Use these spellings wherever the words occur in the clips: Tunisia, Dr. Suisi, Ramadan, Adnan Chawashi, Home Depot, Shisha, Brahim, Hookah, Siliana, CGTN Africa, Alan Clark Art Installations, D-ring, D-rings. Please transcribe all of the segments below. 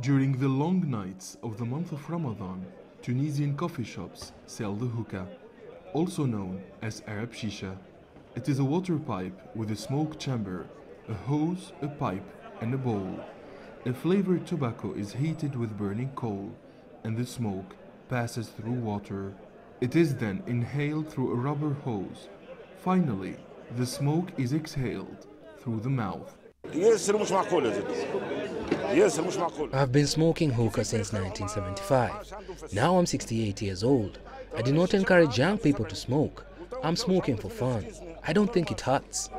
During the long nights of the month of Ramadan, Tunisian coffee shops sell the hookah, also known as Arab Shisha. It is a water pipe with a smoke chamber, a hose, a pipe, and a bowl. A flavored tobacco is heated with burning coal, and the smoke passes through water. It is then inhaled through a rubber hose. Finally, the smoke is exhaled through the mouth. I've been smoking hookah since 1975. Now I'm 68 years old. I do not encourage young people to smoke. I'm smoking for fun. I don't think it hurts.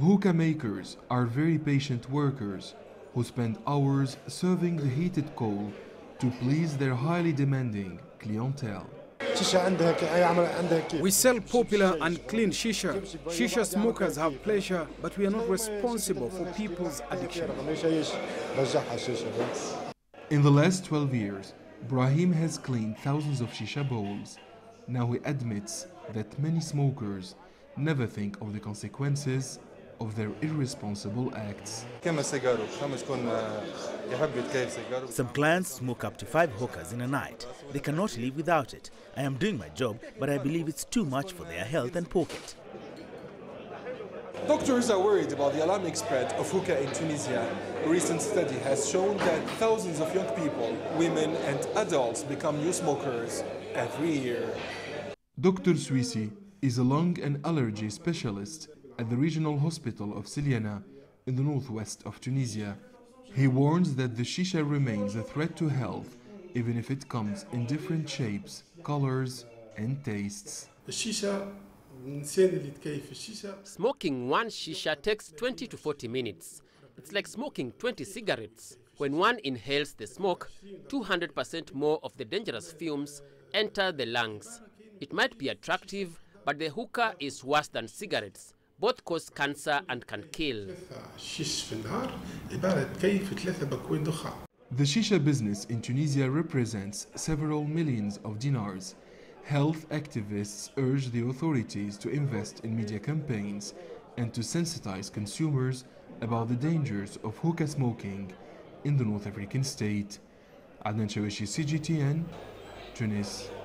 Hookah makers are very patient workers who spend hours serving the heated coal to please their highly demanding clientele. We sell popular and clean shisha. Shisha smokers have pleasure, but we are not responsible for people's addiction. In the last 12 years, Brahim has cleaned thousands of shisha bowls. Now he admits that many smokers never think of the consequences of their irresponsible acts. Some clients smoke up to 5 hookahs in a night. They cannot live without it. I am doing my job, but I believe it's too much for their health and pocket. Doctors are worried about the alarming spread of hookah in Tunisia. A recent study has shown that thousands of young people, women and adults become new smokers every year. Dr. Suisi is a lung and allergy specialist at the regional hospital of Siliana in the northwest of Tunisia. He warns that the shisha remains a threat to health, even if it comes in different shapes, colors and tastes. Smoking one shisha takes 20 to 40 minutes. It's like smoking 20 cigarettes. When one inhales the smoke, 200% more of the dangerous fumes enter the lungs. It might be attractive, but the hookah is worse than cigarettes. Both cause cancer and can kill. The shisha business in Tunisia represents several millions of dinars. Health activists urge the authorities to invest in media campaigns and to sensitize consumers about the dangers of hookah smoking in the North African state. Adnan Chawashi, CGTN, Tunis.